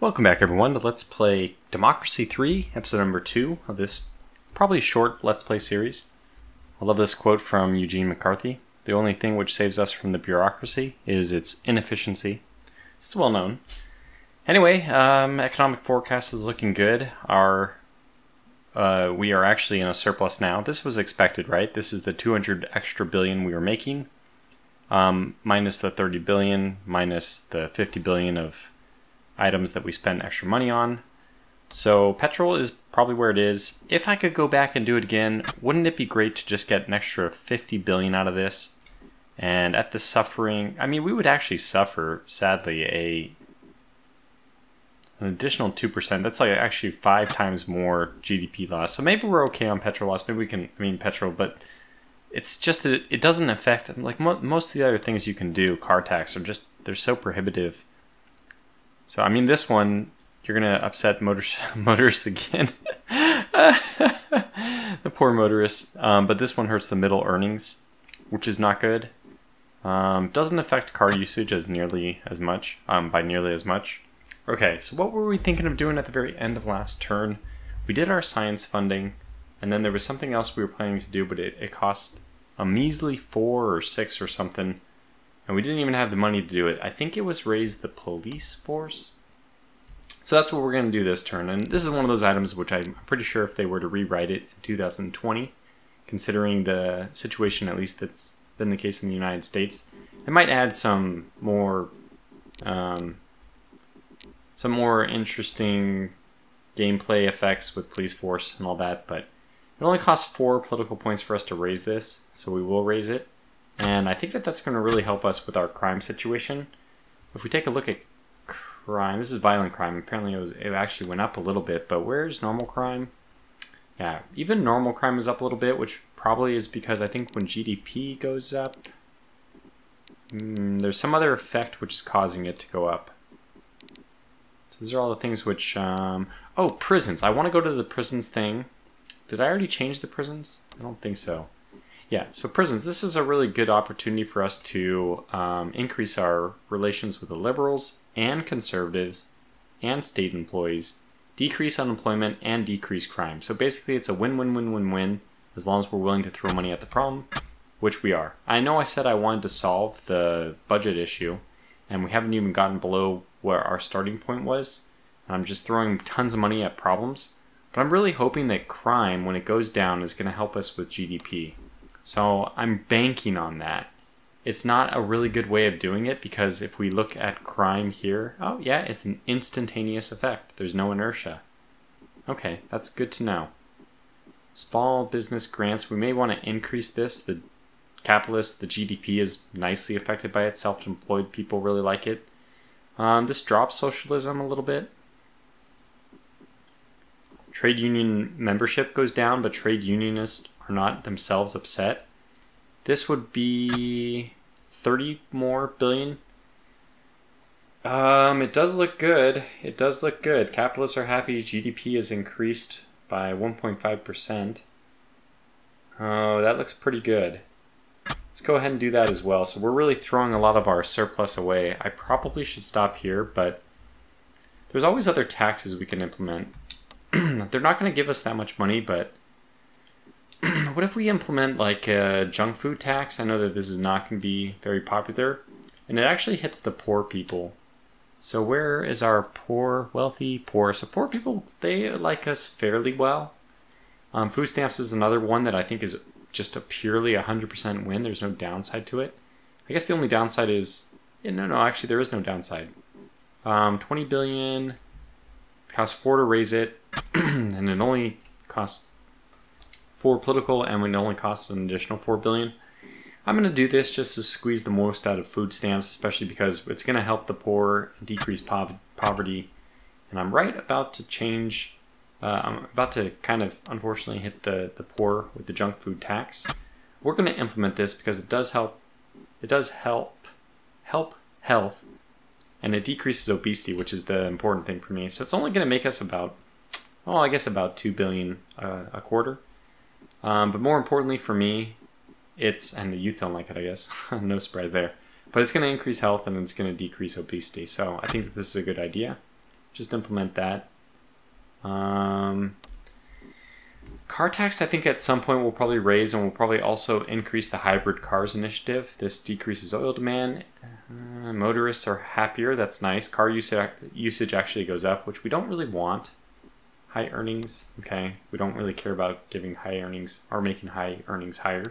Welcome back, everyone, to Let's Play Democracy 3, episode number 2 of this probably short Let's Play series. I love this quote from Eugene McCarthy. The only thing which saves us from the bureaucracy is its inefficiency. It's well known. Anyway, economic forecast is looking good. We are actually in a surplus now. This was expected, right? This is the 200 extra billion we were making, minus the 30 billion, minus the 50 billion of items that we spend extra money on. So petrol is probably where it is. If I could go back and do it again, wouldn't it be great to just get an extra 50 billion out of this? And at the suffering, I mean, we would actually suffer, sadly, an additional 2%. That's like actually 5 times more GDP loss. So maybe we're okay on petrol loss. Maybe we can, petrol, but it's just that it doesn't affect, like most of the other things you can do, car tax, are just, they're so prohibitive. So, I mean, this one, you're going to upset motorists again. The poor motorists. But this one hurts the middle earnings, which is not good. Doesn't affect car usage as nearly as much, by nearly as much. Okay, so what were we thinking of doing at the very end of last turn? We did our science funding, and then there was something else we were planning to do, but it cost a measly 4 or 6 or something. And we didn't even have the money to do it. I think it was raise the police force. So that's what we're going to do this turn. And this is one of those items which I'm pretty sure if they were to rewrite it in 2020, considering the situation at least that's been the case in the United States, it might add some more, interesting gameplay effects with police force and all that. But it only costs 4 political points for us to raise this, so we will raise it. And I think that that's going to really help us with our crime situation. If we take a look at crime, this is violent crime. Apparently it actually went up a little bit, but where's normal crime? Yeah, even normal crime is up a little bit, which probably is because I think when GDP goes up, there's some other effect which is causing it to go up. So these are all the things which, oh, prisons. I want to go to the prisons thing. Did I already change the prisons? I don't think so. Yeah, so prisons, this is a really good opportunity for us to increase our relations with the liberals and conservatives and state employees, decrease unemployment and decrease crime. So basically it's a win-win-win-win-win as long as we're willing to throw money at the problem, which we are. I know I said I wanted to solve the budget issue and we haven't even gotten below where our starting point was. I'm just throwing tons of money at problems, but I'm really hoping that crime, when it goes down, is gonna help us with GDP. So I'm banking on that. It's not a really good way of doing it because if we look at crime here, oh yeah, it's an instantaneous effect. There's no inertia. Okay, that's good to know. Small business grants, we may want to increase this. The capitalists, the GDP is nicely affected by it. Self-employed people really like it. This drops socialism a little bit. Trade union membership goes down, but trade unionists are not themselves upset. This would be 30 more billion. It does look good. It does look good. Capitalists are happy. GDP is increased by 1.5%. Oh, that looks pretty good. Let's go ahead and do that as well. So we're really throwing a lot of our surplus away. I probably should stop here, but there's always other taxes we can implement. They're not going to give us that much money, but what if we implement like a junk food tax? I know that this is not going to be very popular, and it actually hits the poor people. So where is our poor, wealthy, poor? So poor people, they like us fairly well. Food stamps is another one that I think is just a purely 100% win. There's no downside to it. I guess the only downside is, yeah, no, actually there is no downside. 20 billion, costs 4 to raise it. And it only costs 4 political, and it only costs an additional 4 billion. I'm going to do this just to squeeze the most out of food stamps, especially because it's going to help the poor, decrease poverty. And I'm right about to change. I'm about to kind of unfortunately hit the poor with the junk food tax. We're going to implement this because it does help. It does help health, and it decreases obesity, which is the important thing for me. So it's only going to make us about, well, I guess about 2 billion a quarter. But more importantly for me, it's, and the youth don't like it, I guess. No surprise there. But it's going to increase health and it's going to decrease obesity. So I think that this is a good idea. just implement that. Car tax, I think at some point we'll probably raise, and we'll probably also increase the hybrid cars initiative. This decreases oil demand. Motorists are happier. That's nice. Car usage actually goes up, which we don't really want. High earnings. Okay. We don't really care about giving high earnings or making high earnings higher.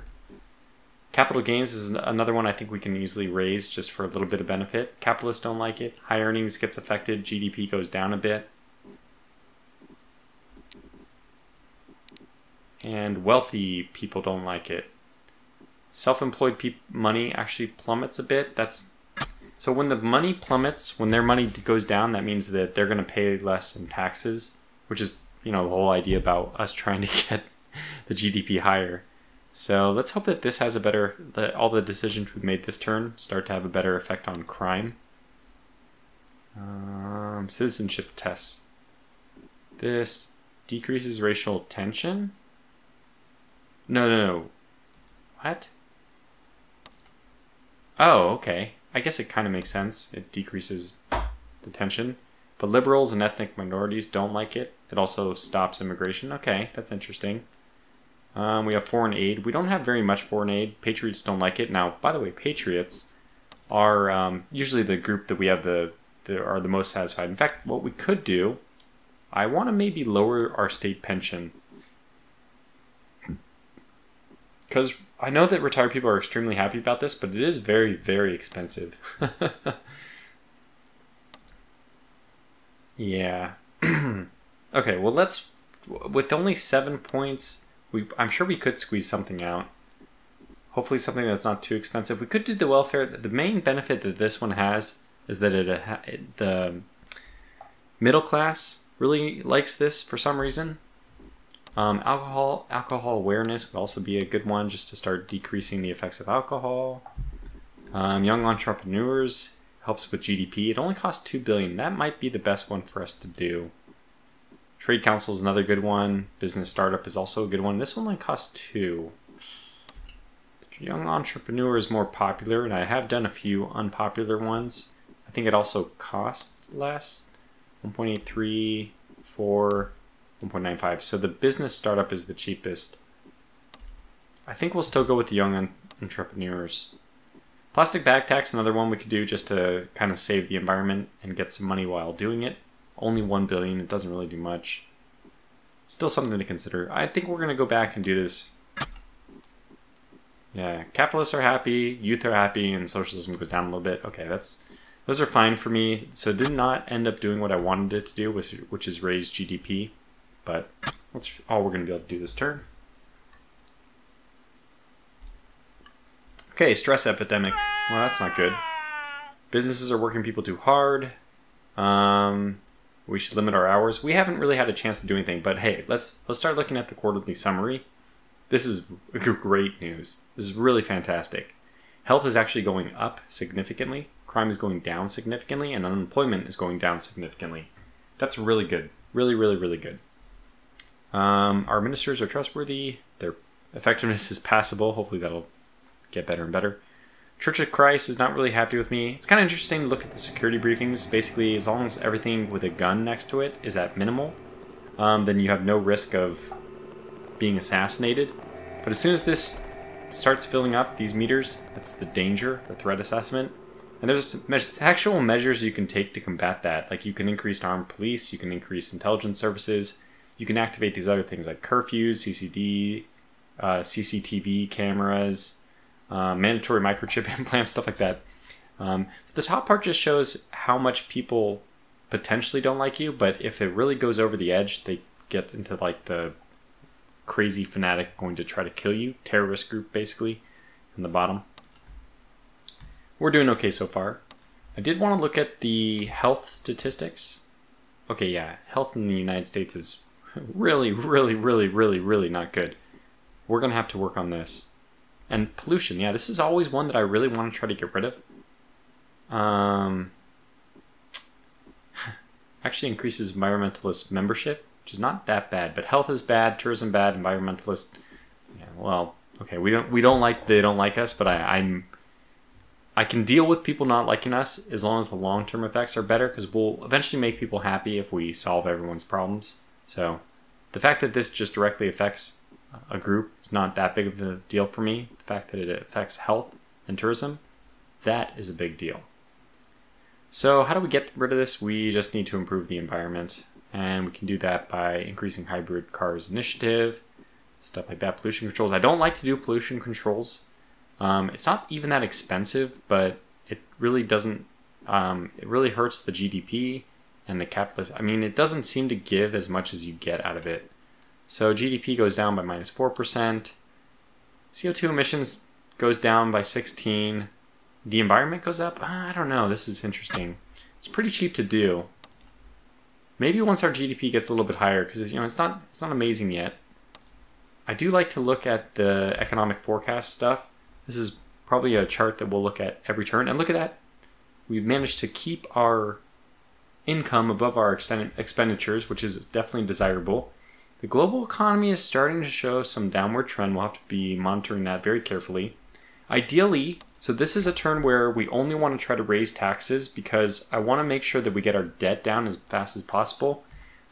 Capital gains is another one I think we can easily raise just for a little bit of benefit. Capitalists don't like it. High earnings gets affected. GDP goes down a bit. And wealthy people don't like it. Self-employed money actually plummets a bit. That's so when the money plummets, when their money goes down, that means that they're going to pay less in taxes, which is, you know, the whole idea about us trying to get the GDP higher. So let's hope that this has a better, that all the decisions we've made this turn start to have a better effect on crime. Citizenship tests. This decreases racial tension. No. What? Oh, okay. I guess it kind of makes sense. It decreases the tension. But liberals and ethnic minorities don't like it. It also stops immigration. Okay, that's interesting. We have foreign aid. We don't have very much foreign aid. Patriots don't like it. Now, by the way, Patriots are usually the group that we have are the most satisfied. In fact, what we could do, I want to maybe lower our state pension. Because I know that retired people are extremely happy about this, but it is very, very expensive. Yeah. Okay, well, let's... With only 7 points, I'm sure we could squeeze something out. Hopefully something that's not too expensive. We could do the welfare. The main benefit that this one has is that the middle class really likes this for some reason. Alcohol awareness would also be a good one, just to start decreasing the effects of alcohol. Young entrepreneurs helps with GDP. It only costs $2 billion. That might be the best one for us to do. Trade Council is another good one. Business Startup is also a good one. This one only costs 2. Young Entrepreneur is more popular, and I have done a few unpopular ones. I think it also costs less. 1.83, 4... 1.95. So the Business Startup is the cheapest. I think we'll still go with the young entrepreneurs. Plastic bag tax, another one we could do just to kind of save the environment and get some money while doing it. Only $1 billion. It doesn't really do much. Still something to consider. I think we're going to go back and do this. Yeah, capitalists are happy, youth are happy, and socialism goes down a little bit. Okay, those are fine for me. So it did not end up doing what I wanted it to do, which is raise GDP. But that's all we're going to be able to do this turn. Okay, stress epidemic. Well, that's not good. Businesses are working people too hard. We should limit our hours. We haven't really had a chance to do anything, but hey, let's start looking at the quarterly summary. This is great news. This is really fantastic. Health is actually going up significantly. Crime is going down significantly, and unemployment is going down significantly. That's really good. Really, really, really good. Our ministers are trustworthy. Their effectiveness is passable. Hopefully that'll get better and better. Church of Christ is not really happy with me. It's kind of interesting to look at the security briefings. Basically, as long as everything with a gun next to it is at minimal, then you have no risk of being assassinated. But as soon as this starts filling up, these meters, that's the danger, the threat assessment. And there's actual measures you can take to combat that. Like you can increase armed police, you can increase intelligence services, you can activate these other things like curfews, CCTV cameras, mandatory microchip implants, stuff like that. So the top part just shows how much people potentially don't like you, but if it really goes over the edge, they get into like the crazy fanatic going to try to kill you, terrorist group basically, in the bottom. We're doing okay so far. I did want to look at the health statistics. Okay, yeah, health in the United States is really, really, really, really, really not good. We're going to have to work on this. And pollution, yeah, this is always one that I really want to try to get rid of. Actually increases environmentalist membership, which is not that bad, but health is bad, tourism bad, environmentalist, yeah, well, okay, we don't like us, but I, I'm I can deal with people not liking us as long as the long-term effects are better, because we'll eventually make people happy if we solve everyone's problems. So the fact that this just directly affects a group is not that big of a deal for me. The fact that it affects health and tourism, that is a big deal. So how do we get rid of this? We just need to improve the environment, and we can do that by increasing hybrid cars initiative, stuff like that, pollution controls. I don't like to do pollution controls. It's not even that expensive, but it really doesn't, it really hurts the GDP and the capitalist. I mean, it doesn't seem to give as much as you get out of it. So GDP goes down by minus 4%. CO2 emissions goes down by 16. The environment goes up. I don't know. This is interesting. It's pretty cheap to do. Maybe once our GDP gets a little bit higher, because you know it's not amazing yet. I do like to look at the economic forecast stuff. This is probably a chart that we'll look at every turn. And look at that. We've managed to keep our income above our expenditures, which is definitely desirable. The global economy is starting to show some downward trend. We'll have to be monitoring that very carefully. Ideally, so this is a turn where we only want to try to raise taxes, because I want to make sure that we get our debt down as fast as possible.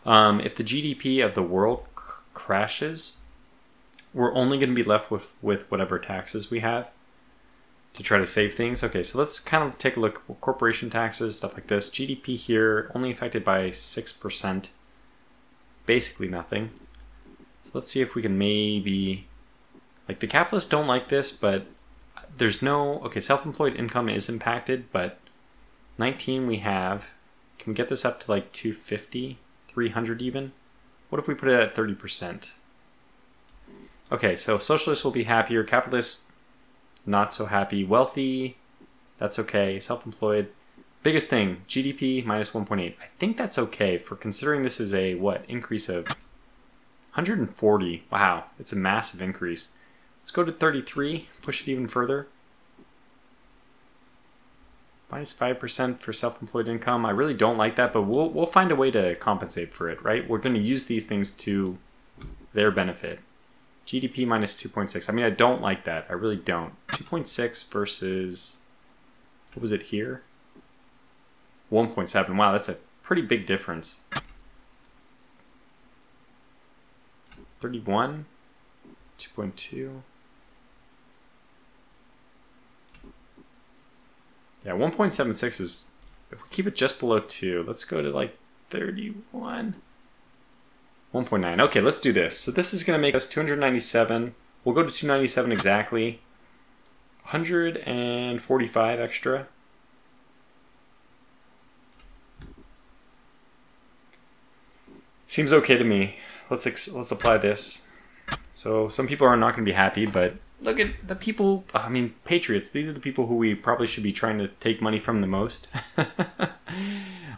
If the GDP of the world crashes, we're only going to be left with whatever taxes we have to try to save things. Okay, so let's kind of take a look at corporation taxes, stuff like this. GDP here only affected by 6%, basically nothing. So let's see if we can maybe, like, the capitalists don't like this, but there's no, okay, self-employed income is impacted, but 19 we have. Can we get this up to like 250, 300 even? What if we put it at 30%? Okay, so socialists will be happier, capitalists not so happy, wealthy, that's okay, self-employed. Biggest thing, GDP minus 1.8. I think that's okay for considering this is a, what, increase of 140. Wow, it's a massive increase. Let's go to 33, push it even further. Minus 5% for self-employed income. I really don't like that, but we'll find a way to compensate for it, right? We're going to use these things to their benefit. GDP minus 2.6. I mean, I don't like that. I really don't. 2.6 versus, what was it here? 1.7. Wow, that's a pretty big difference. 31, 2.2. Yeah, 1.76 is, if we keep it just below 2, let's go to like 31. 1.9. Okay, let's do this. So this is going to make us 297. We'll go to 297 exactly. 145 extra. Seems okay to me. Let's apply this. So some people are not going to be happy, but look at the people, I mean, patriots. These are the people who we probably should be trying to take money from the most.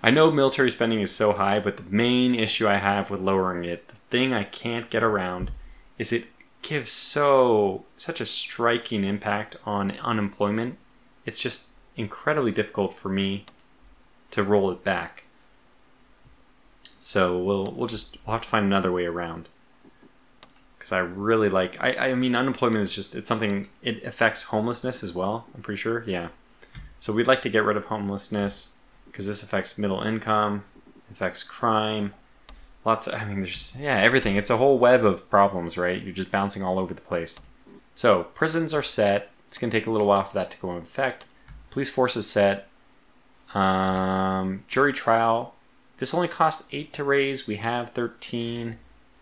I know military spending is so high, but the main issue I have with lowering it, the thing I can't get around, is it gives such a striking impact on unemployment. It's just incredibly difficult for me to roll it back. So we'll have to find another way around. Because I really like, I mean, unemployment is just, it's something, it affects homelessness as well, I'm pretty sure, yeah. So we'd like to get rid of homelessness, because this affects middle income, affects crime, lots of, I mean, there's, yeah, everything. It's a whole web of problems, right? You're just bouncing all over the place. So prisons are set. It's going to take a little while for that to go into effect. Police force is set. Jury trial. This only costs 8 to raise. We have 13.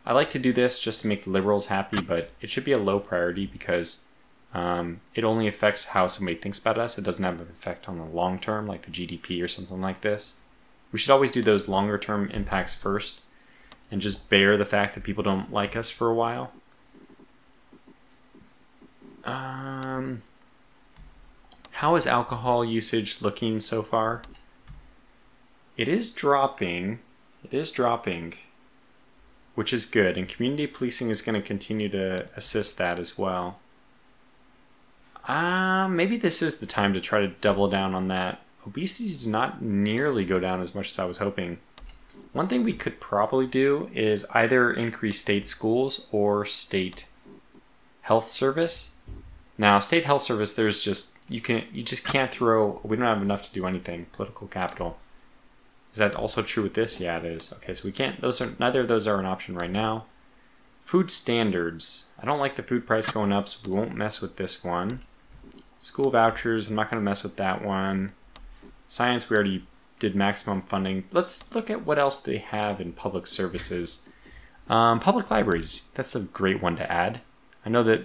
I like to do this just to make the liberals happy, but it should be a low priority because it only affects how somebody thinks about us. It doesn't have an effect on the long term, like the GDP or something like this. We should always do those longer term impacts first and just bear the fact that people don't like us for a while. How is alcohol usage looking so far? It is dropping. It is dropping, which is good. And community policing is going to continue to assist that as well. Maybe this is the time to try to double down on that. Obesity did not nearly go down as much as I was hoping. One thing we could probably do is either increase state schools or state health service. Now, state health service, there's just, you just can't throw, we don't have enough to do anything. Political capital. Is that also true with this? Yeah, it is. Okay, so we can't, those are, neither of those are an option right now. Food standards. I don't like the food price going up, so we won't mess with this one. School vouchers, I'm not gonna mess with that one. Science, we already did maximum funding. Let's look at what else they have in public services. Public libraries, that's a great one to add. I know that,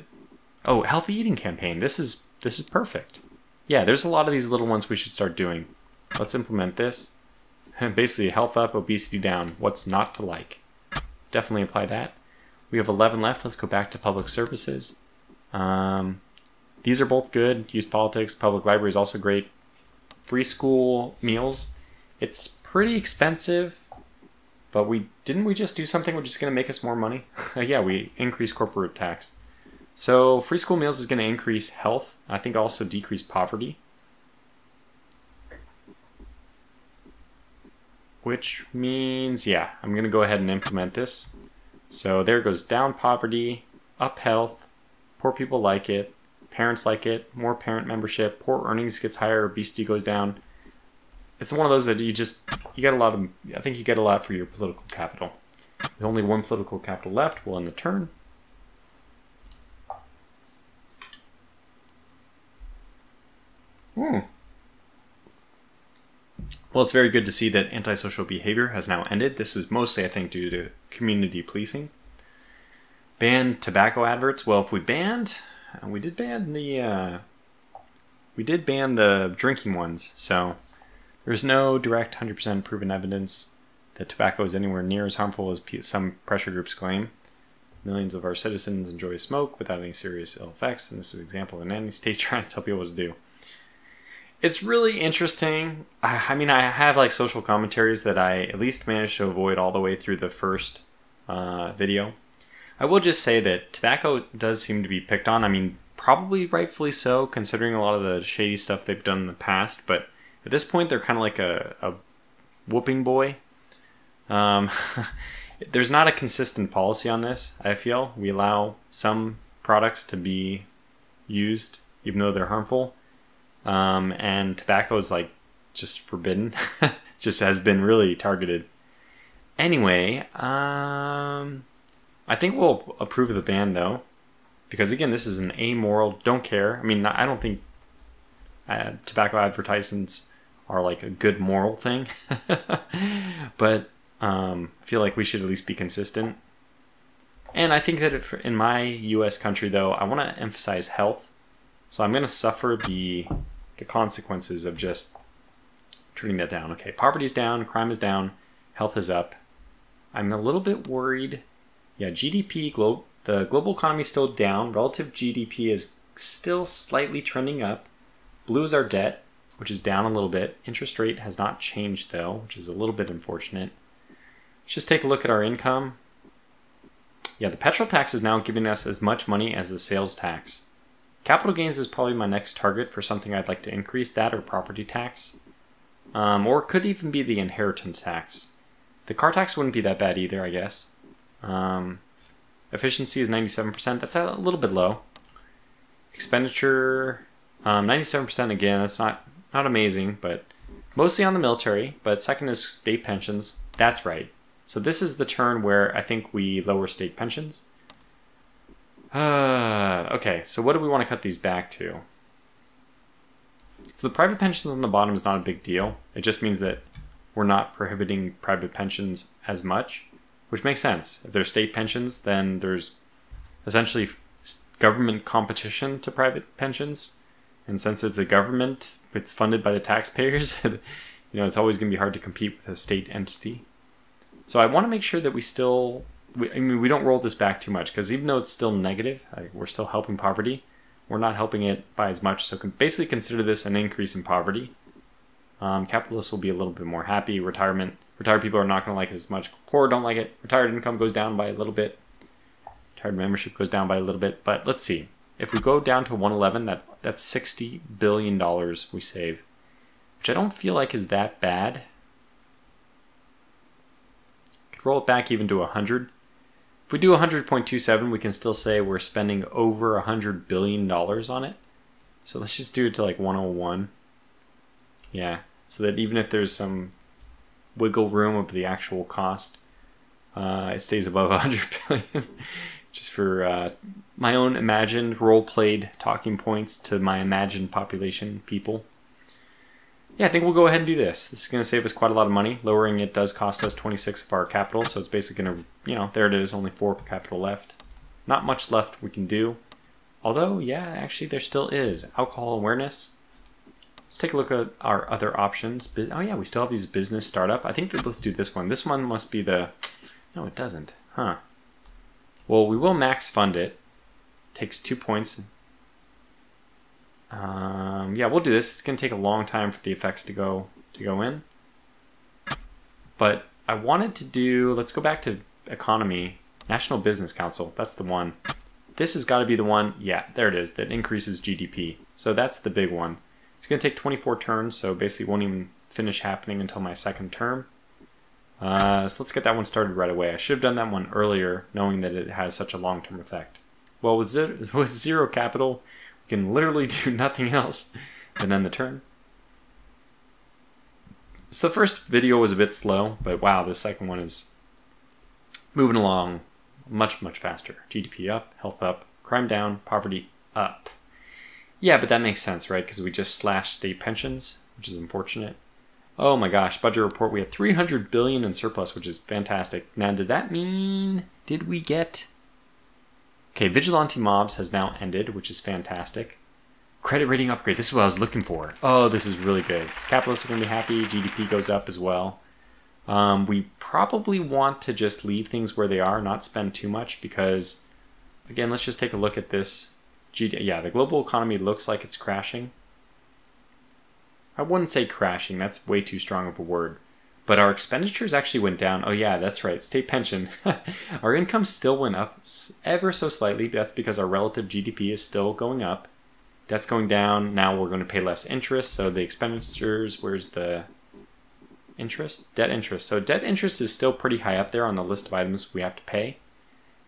oh, healthy eating campaign. This is perfect. Yeah, there's a lot of these little ones we should start doing. Let's implement this. Basically, health up, obesity down. What's not to like? Definitely apply that. We have 11 left. Let's go back to public services. These are both good. Youth politics, public library is also great. Free school meals. It's pretty expensive, but didn't we just do something which is going to make us more money? Yeah, we increased corporate tax. So free school meals is going to increase health. I think also decrease poverty, which means, yeah, I'm going to go ahead and implement this. So there goes down poverty, up health, poor people like it, parents like it, more parent membership, poor earnings gets higher, obesity goes down. It's one of those that you get a lot of, I think you get a lot for your political capital. With only one political capital left, we'll end the turn. Well, it's very good to see that antisocial behavior has now ended. This is mostly, I think, due to community policing. Ban tobacco adverts. Well, if we banned, we did ban the drinking ones. So there's no direct 100% proven evidence that tobacco is anywhere near as harmful as some pressure groups claim. Millions of our citizens enjoy smoke without any serious ill effects, and this is an example of any state trying to tell people what to do. It's really interesting. I mean, I have like social commentaries that I at least managed to avoid all the way through the first video. I will just say that tobacco does seem to be picked on. I mean, probably rightfully so, considering a lot of the shady stuff they've done in the past. But at this point, they're kind of like a whooping boy. There's not a consistent policy on this, I feel. We allow some products to be used, even though they're harmful. And tobacco is like just forbidden. Just has been really targeted. Anyway, I think we'll approve of the ban though, because again, this is an amoral, don't care. I mean, I don't think tobacco advertisements are like a good moral thing, but I feel like we should at least be consistent. And I think that if, in my U.S. country though, I want to emphasize health. So I'm going to suffer the consequences of just turning that down. Okay, poverty's down, crime is down, health is up. I'm a little bit worried. Yeah, GDP, the global economy is still down. Relative GDP is still slightly trending up. Blue is our debt, which is down a little bit. Interest rate has not changed though, which is a little bit unfortunate. Let's just take a look at our income. Yeah, the petrol tax is now giving us as much money as the sales tax. Capital gains is probably my next target for something I'd like to increase, that or property tax. Or it could even be the inheritance tax. The car tax wouldn't be that bad either, I guess. Efficiency is 97%. That's a little bit low. Expenditure, 97% again. That's not amazing, but mostly on the military. But second is state pensions. That's right. So this is the turn where I think we lower state pensions. Okay, so what do we want to cut these back to? So the private pensions on the bottom is not a big deal. It just means that we're not prohibiting private pensions as much, which makes sense. If there's state pensions, then there's essentially government competition to private pensions. And since it's a government, it's funded by the taxpayers, it's always going to be hard to compete with a state entity. So I want to make sure that we still... we don't roll this back too much, because even though it's still negative, we're still helping poverty. We're not helping it by as much, so basically consider this an increase in poverty. Capitalists will be a little bit more happy. Retired people are not going to like it as much. Poor don't like it. Retired income goes down by a little bit. Retired membership goes down by a little bit. But let's see. If we go down to 111, that's $60 billion we save, which I don't feel like is that bad. Could roll it back even to 100. If we do 100.27, we can still say we're spending over $100 billion on it. So let's just do it to like 101. Yeah, so that even if there's some wiggle room of the actual cost, it stays above 100 billion. Just for my own imagined role-played talking points to my imagined population people. Yeah, I think we'll go ahead and do this. This is going to save us quite a lot of money. Lowering it does cost us 26 of our capital, so it's basically going to, you know, there it is, only 4 capital left. Not much left we can do. Although, yeah, actually there still is. Alcohol awareness. Let's take a look at our other options. Oh yeah, we still have these business startup. I think that let's do this one. This one must be the... No, it doesn't. Huh. Well, we will max fund it. Takes 2 points. Yeah, we'll do this. It's going to take a long time for the effects to go in. But I wanted to do... Let's go back to economy. National Business Council. That's the one. This has got to be the one. Yeah, there it is. That increases GDP. So that's the big one. It's going to take 24 turns, so basically won't even finish happening until my second term. So let's get that one started right away. I should have done that one earlier, knowing that it has such a long-term effect. Well, with zero capital, we can literally do nothing else than end the turn. So the first video was a bit slow, but wow, this second one is moving along much, much faster. GDP up, health up, crime down, poverty up. Yeah, but that makes sense, right? Because we just slashed state pensions, which is unfortunate. Oh my gosh, budget report, we had $300 billion in surplus, which is fantastic. Now, does that mean, did we get... Okay, vigilante mobs has now ended, which is fantastic. Credit rating upgrade, this is what I was looking for. Oh, this is really good. So capitalists are going to be happy, GDP goes up as well. We probably want to just leave things where they are, not spend too much, because, again, let's just take a look at this. Yeah, the global economy looks like it's crashing. I wouldn't say crashing, that's way too strong of a word. But our expenditures actually went down. Oh yeah, that's right, state pension. Our income still went up ever so slightly. That's because our relative GDP is still going up. Debt's going down. Now we're going to pay less interest. So the expenditures, where's the interest? Debt interest. So debt interest is still pretty high up there on the list of items we have to pay.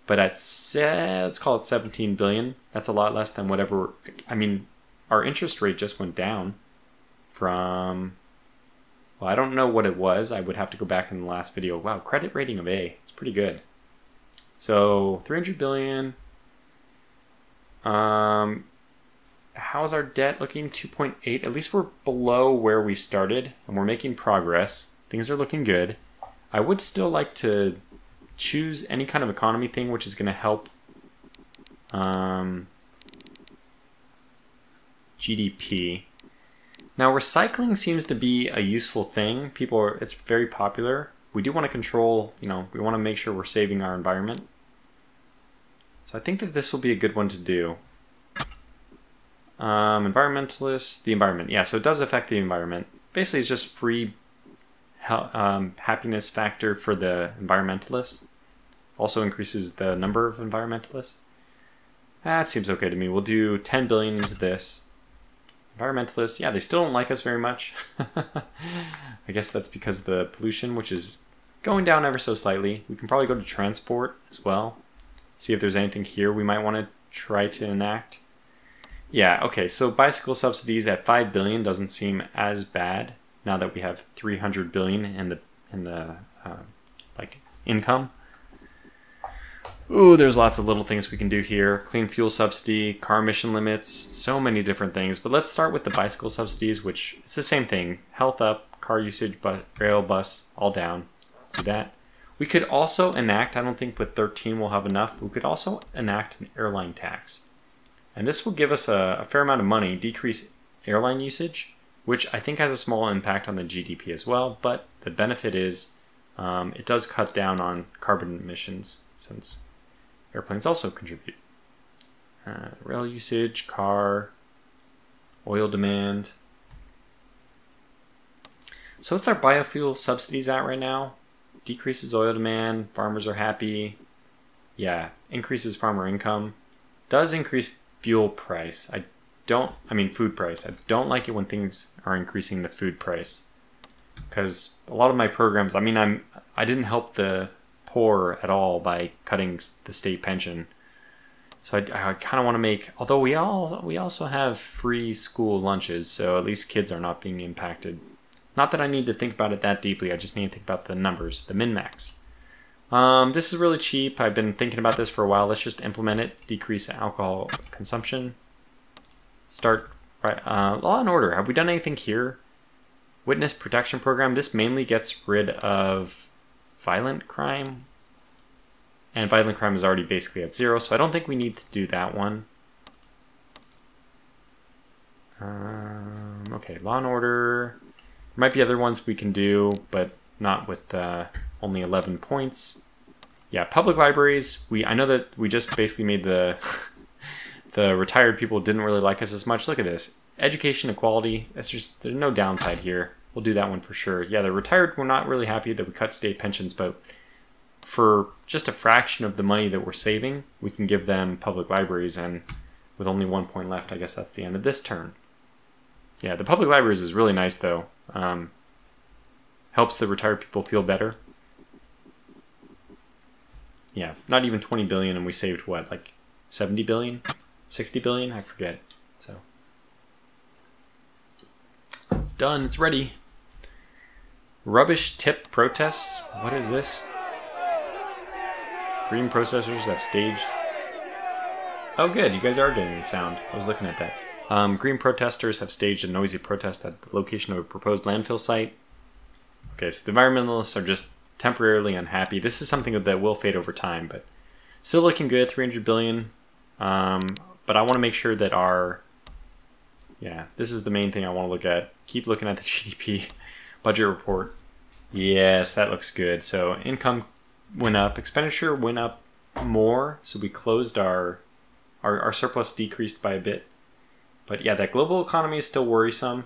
But at, let's call it 17 billion, that's a lot less than whatever, I mean, our interest rate just went down from, well, I don't know what it was. I would have to go back in the last video. Wow, credit rating of A. It's pretty good. So 300 billion. How's our debt looking? 2.8. At least we're below where we started and we're making progress. Things are looking good. I would still like to choose any kind of economy thing which is going to help GDP. Now, recycling seems to be a useful thing. People are, it's very popular. We do want to control, you know, we want to make sure we're saving our environment. So I think that this will be a good one to do. Environmentalists, the environment. Yeah, so it does affect the environment. Basically, it's just free happiness factor for the environmentalists. Also increases the number of environmentalists. That seems okay to me. We'll do 10 billion into this. Environmentalists, yeah, they still don't like us very much. I guess that's because of the pollution, which is going down ever so slightly. We can probably go to transport as well. See if there's anything here we might want to try to enact. Yeah, okay, so bicycle subsidies at 5 billion doesn't seem as bad now that we have 300 billion in the income. Ooh, there's lots of little things we can do here. Clean fuel subsidy, car emission limits, so many different things. But let's start with the bicycle subsidies, which it's the same thing. Health up, car usage, rail, bus, all down. Let's do that. We could also enact, I don't think with 13 we'll have enough, but we could also enact an airline tax. And this will give us a fair amount of money, decrease airline usage, which I think has a small impact on the GDP as well, but the benefit is it does cut down on carbon emissions since airplanes also contribute. Rail usage, car, oil demand. So what's our biofuel subsidies at right now? Decreases oil demand, farmers are happy. Yeah, increases farmer income. Does increase fuel price. Food price. I don't like it when things are increasing the food price. Because a lot of my programs, I didn't help the poor at all by cutting the state pension. So I kind of want to make, although we also have free school lunches, so at least kids are not being impacted. Not that I need to think about it that deeply, I just need to think about the numbers, the min-max. This is really cheap. I've been thinking about this for a while. Let's just implement it. Decrease alcohol consumption. Start, right, law and order. Have we done anything here? Witness protection program. This mainly gets rid of violent crime. And violent crime is already basically at 0, so I don't think we need to do that one. Okay, law and order. There might be other ones we can do, but not with only 11 points. Yeah, public libraries. I know that we just basically made the the retired people didn't really like us as much. Look at this. Education equality. That's just, there's no downside here. We'll do that one for sure. Yeah, the retired, we're not really happy that we cut state pensions, but for just a fraction of the money that we're saving, we can give them public libraries, and with only 1 point left, I guess that's the end of this turn. Yeah, the public libraries is really nice though. Helps the retired people feel better. Yeah, not even 20 billion and we saved what, like 70 billion? 60 billion? I forget. So it's done, it's ready. Rubbish tip protests. What is this? Green processors have staged. Oh good, you guys are getting the sound. I was looking at that. Green protesters have staged a noisy protest at the location of a proposed landfill site. Okay, so the environmentalists are just temporarily unhappy. This is something that will fade over time, but still looking good, 300 billion. But I want to make sure that our, yeah, this is the main thing I want to look at. Keep looking at the GDP budget report. Yes, that looks good. So income went up, expenditure went up more, so we closed our surplus decreased by a bit. But yeah, that global economy is still worrisome.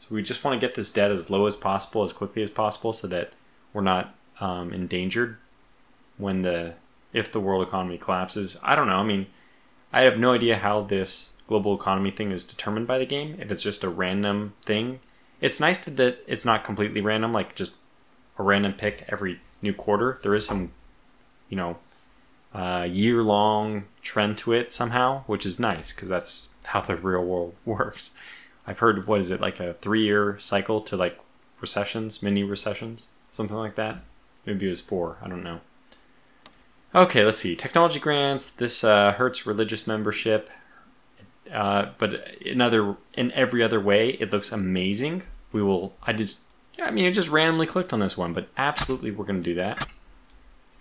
So we just want to get this debt as low as possible, as quickly as possible, so that we're not endangered when if the world economy collapses. I don't know. I mean, I have no idea how this global economy thing is determined by the game. If it's just a random thing, it's nice that it's not completely random, like just a random pick every new quarter. There is some, you know, year-long trend to it somehow, which is nice because that's how the real world works. I've heard, what is it, like a 3-year cycle to like recessions, mini recessions, something like that. Maybe it was 4, I don't know. Okay, let's see. Technology grants. This hurts religious membership, but in every other way, it looks amazing. We will. I mean, I just randomly clicked on this one, but absolutely, we're going to do that.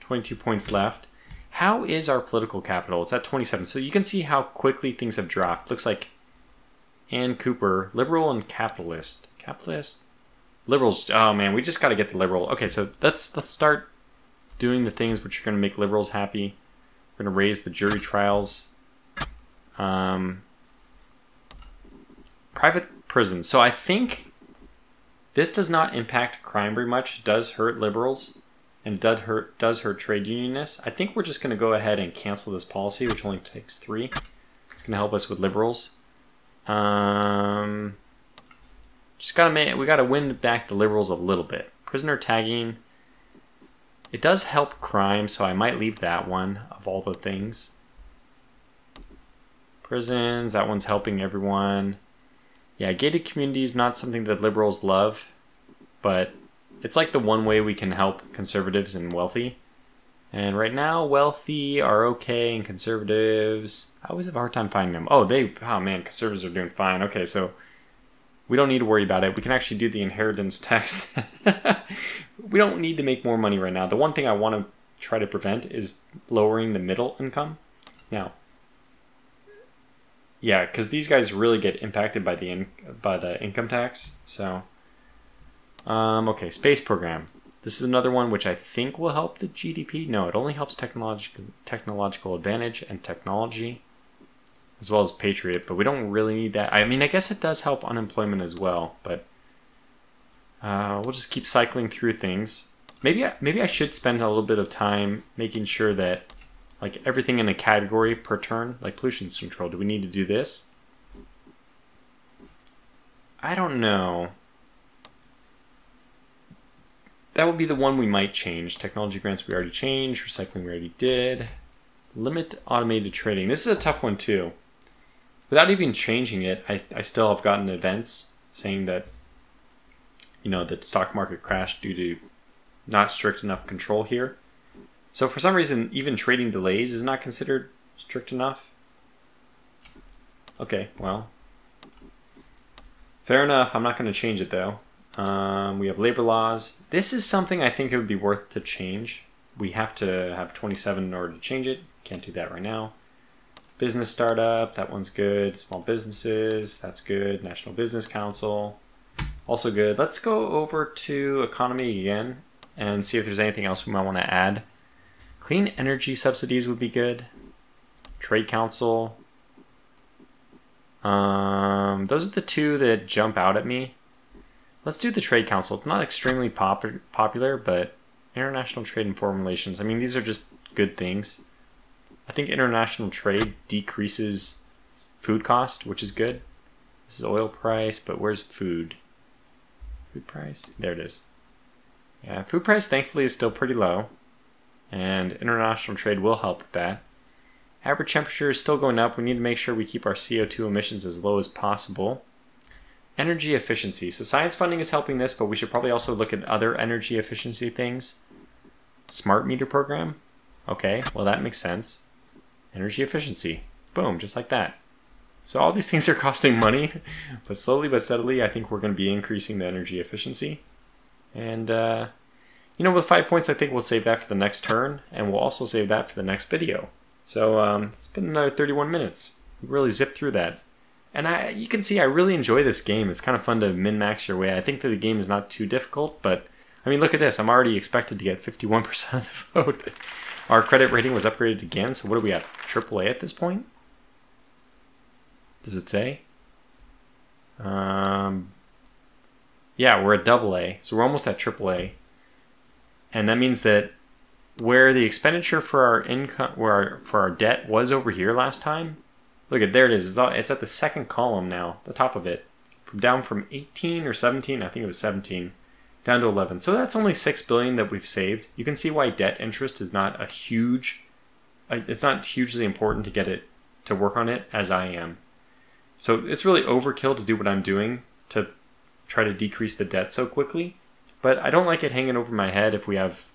22 points left. How is our political capital? It's at 27. So you can see how quickly things have dropped. Looks like Ann Cooper, liberal and capitalist. Capitalist? Liberals. Oh man, we just got to get the liberal. Okay, so let's start doing the things which are going to make liberals happy. We're going to raise the jury trials. Private prisons. So I think this does not impact crime very much. It does hurt liberals. And does hurt trade unionists. I think we're just going to go ahead and cancel this policy, which only takes 3. It's going to help us with liberals. Just got to we got to win back the liberals a little bit. Prisoner tagging. It does help crime, so I might leave that one of all the things. Prisons, that one's helping everyone. Yeah, gated communities, not something that liberals love, but it's like the one way we can help conservatives and wealthy. And right now, wealthy are okay, and conservatives, I always have a hard time finding them. Oh man, conservatives are doing fine. Okay, so we don't need to worry about it. We can actually do the inheritance tax. We don't need to make more money right now. The one thing I want to try to prevent is lowering the middle income. Now, yeah, because these guys really get impacted by the income tax, so. Okay, space program. This is another one which I think will help the GDP. No, it only helps technological advantage and technology, as well as Patriot, but we don't really need that. I mean, I guess it does help unemployment as well, but we'll just keep cycling through things. Maybe I should spend a little bit of time making sure that like everything in a category per turn, like pollution control, do we need to do this? I don't know. That would be the one we might change. Technology grants we already changed. Recycling we already did. Limit automated trading. This is a tough one too. Without even changing it, I still have gotten events saying that, you know, the stock market crashed due to not strict enough control here. So for some reason, even trading delays is not considered strict enough. Okay, well, fair enough. I'm not going to change it though. We have labor laws. This is something I think it would be worth to change. We have to have 27 in order to change it. Can't do that right now. Business startup, that one's good. Small businesses, that's good. National Business Council, also good. Let's go over to economy again and see if there's anything else we might want to add. Clean energy subsidies would be good. Trade Council. Those are the two that jump out at me. Let's do the Trade Council. It's not extremely popular, but international trade and foreign relations. I mean, these are just good things. I think international trade decreases food cost, which is good. This is oil price, but where's food? Food price? There it is. Yeah, food price, thankfully, is still pretty low. And international trade will help with that. Average temperature is still going up. We need to make sure we keep our CO2 emissions as low as possible. Energy efficiency. So science funding is helping this, but we should probably also look at other energy efficiency things. Smart meter program. Okay, well that makes sense. Energy efficiency. Boom, just like that. So all these things are costing money, but slowly but steadily I think we're going to be increasing the energy efficiency. And, you know, with 5 points I think we'll save that for the next turn, and we'll also save that for the next video. So it's been another 31 minutes. We really zipped through that. And you can see I really enjoy this game. It's kind of fun to min-max your way. I think that the game is not too difficult, but I mean, look at this. I'm already expected to get 51% of the vote. Our credit rating was upgraded again, so what are we at? AAA at this point? Does it say? Yeah, we're at AA, so we're almost at AAA. And that means that where the expenditure for our income, for our debt was over here last time, look at, there it is. It's at the second column now, the top of it. From down from 18 or 17, I think it was 17, down to 11. So that's only $6 billion that we've saved. You can see why debt interest is not a huge, it's not hugely important to get it, to work on it as I am. So it's really overkill to do what I'm doing to try to decrease the debt so quickly. But I don't like it hanging over my head if we have,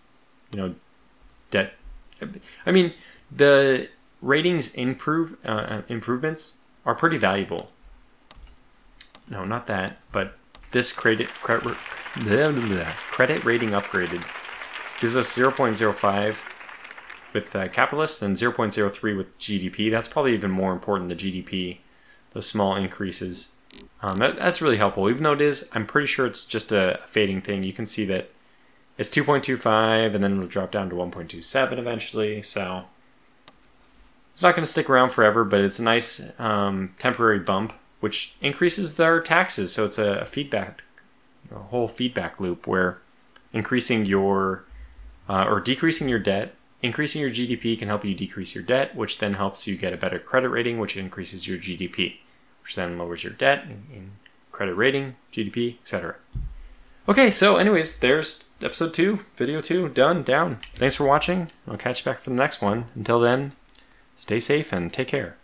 you know, debt. I mean, the ratings improvements are pretty valuable. No, not that, but this credit rating upgraded gives us 0.05 with capitalists and 0.03 with GDP. That's probably even more important than GDP, those small increases. That's really helpful. Even though it is, I'm pretty sure it's just a fading thing. You can see that it's 2.25 and then it'll drop down to 1.27 eventually, so it's not going to stick around forever, but it's a nice temporary bump, which increases their taxes. So it's a whole feedback loop where increasing your, or decreasing your debt, increasing your GDP can help you decrease your debt, which then helps you get a better credit rating, which increases your GDP, which then lowers your debt and credit rating, GDP, etc. Okay, so anyways, there's episode 2, video 2, done, down. Thanks for watching. I'll catch you back for the next one. Until then, stay safe and take care.